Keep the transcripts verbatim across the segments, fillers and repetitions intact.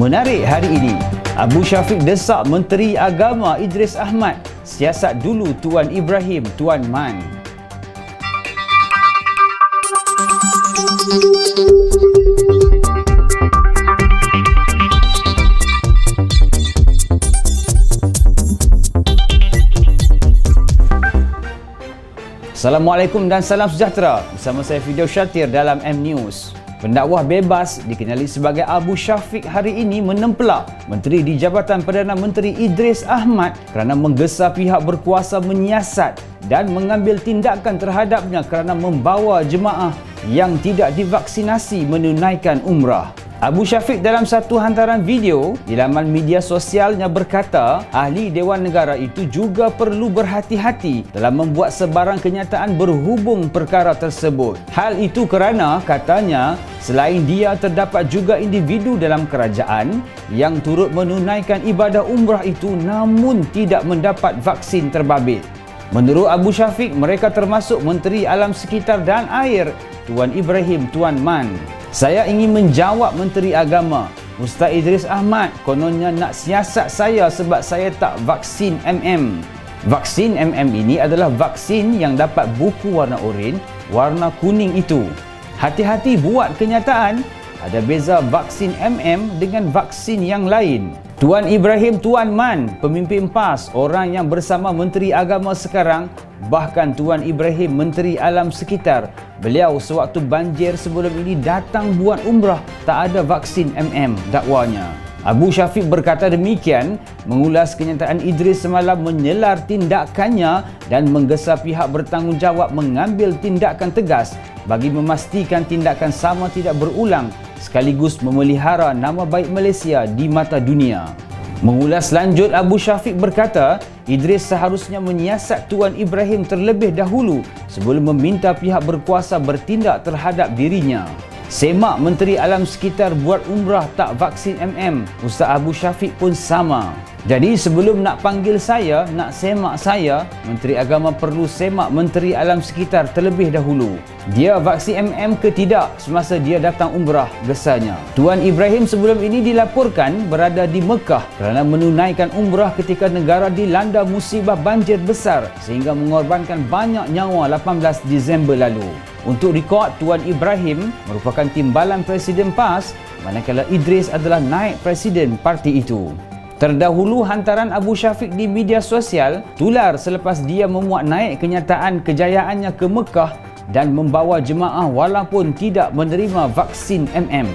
Menarik hari ini, Abu Syafiq desak Menteri Agama Idris Ahmad, siasat dulu Tuan Ibrahim Tuan Man. Assalamualaikum dan salam sejahtera. Bersama saya Video Syatir dalam M News. Pendakwah bebas dikenali sebagai Abu Syafiq hari ini menempelak Menteri di Jabatan Perdana Menteri Idris Ahmad kerana menggesa pihak berkuasa menyiasat dan mengambil tindakan terhadapnya kerana membawa jemaah yang tidak divaksinasi menunaikan umrah. Abu Syafiq dalam satu hantaran video di laman media sosialnya berkata, ahli Dewan Negara itu juga perlu berhati-hati dalam membuat sebarang kenyataan berhubung perkara tersebut. Hal itu kerana, katanya, selain dia terdapat juga individu dalam kerajaan yang turut menunaikan ibadah umrah itu namun tidak mendapat vaksin terbabit. Menurut Abu Syafiq, mereka termasuk Menteri Alam Sekitar dan Air Tuan Ibrahim Tuan Man. Saya ingin menjawab Menteri Agama Ustaz Idris Ahmad, kononnya nak siasat saya sebab saya tak vaksin M M. Vaksin M M ini adalah vaksin yang dapat buku warna oren, warna kuning itu. Hati-hati buat kenyataan, ada beza vaksin M M dengan vaksin yang lain. Tuan Ibrahim Tuan Man, pemimpin P A S, orang yang bersama Menteri Agama sekarang, bahkan Tuan Ibrahim Menteri Alam Sekitar, beliau sewaktu banjir sebelum ini datang buat umrah, tak ada vaksin M M, dakwanya. Abu Syafiq berkata demikian mengulas kenyataan Idris semalam menyelar tindakannya dan menggesa pihak bertanggungjawab mengambil tindakan tegas bagi memastikan tindakan sama tidak berulang, sekaligus memelihara nama baik Malaysia di mata dunia. Mengulas lanjut, Abu Syafiq berkata, Idris seharusnya menyiasat Tuan Ibrahim terlebih dahulu sebelum meminta pihak berkuasa bertindak terhadap dirinya. Semak Menteri Alam Sekitar buat umrah tak vaksin M M, Ustaz Abu Syafiq pun sama. Jadi sebelum nak panggil saya, nak semak saya, Menteri Agama perlu semak Menteri Alam Sekitar terlebih dahulu. Dia vaksin M M ke tidak semasa dia datang umrah, gesanya. Tuan Ibrahim sebelum ini dilaporkan berada di Mekah kerana menunaikan umrah ketika negara dilanda musibah banjir besar sehingga mengorbankan banyak nyawa lapan belas Disember lalu. Untuk rekod, Tuan Ibrahim merupakan timbalan Presiden P A S, manakala Idris adalah naib Presiden parti itu. Terdahulu, hantaran Abu Syafiq di media sosial tular selepas dia memuat naik kenyataan kejayaannya ke Mekah dan membawa jemaah walaupun tidak menerima vaksin M M.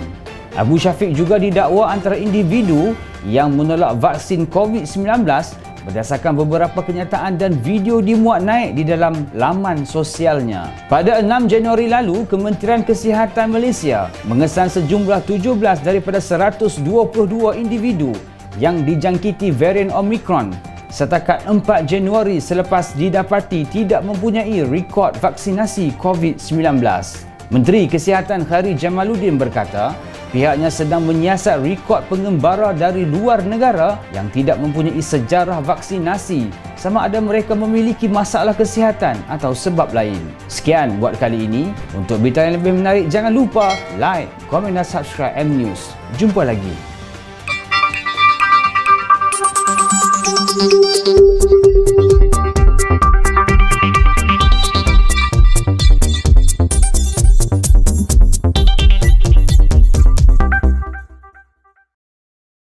Abu Syafiq juga didakwa antara individu yang menolak vaksin COVID sembilan belas berdasarkan beberapa kenyataan dan video dimuat naik di dalam laman sosialnya. Pada enam Januari lalu, Kementerian Kesihatan Malaysia mengesan sejumlah tujuh belas daripada seratus dua puluh dua individu yang dijangkiti varian Omicron setakat empat Januari selepas didapati tidak mempunyai rekod vaksinasi COVID sembilan belas. Menteri Kesihatan Khairi Jamaluddin berkata, pihaknya sedang menyiasat rekod pengembara dari luar negara yang tidak mempunyai sejarah vaksinasi, sama ada mereka memiliki masalah kesihatan atau sebab lain. Sekian buat kali ini. Untuk berita yang lebih menarik, jangan lupa like, komen dan subscribe M News. Jumpa lagi.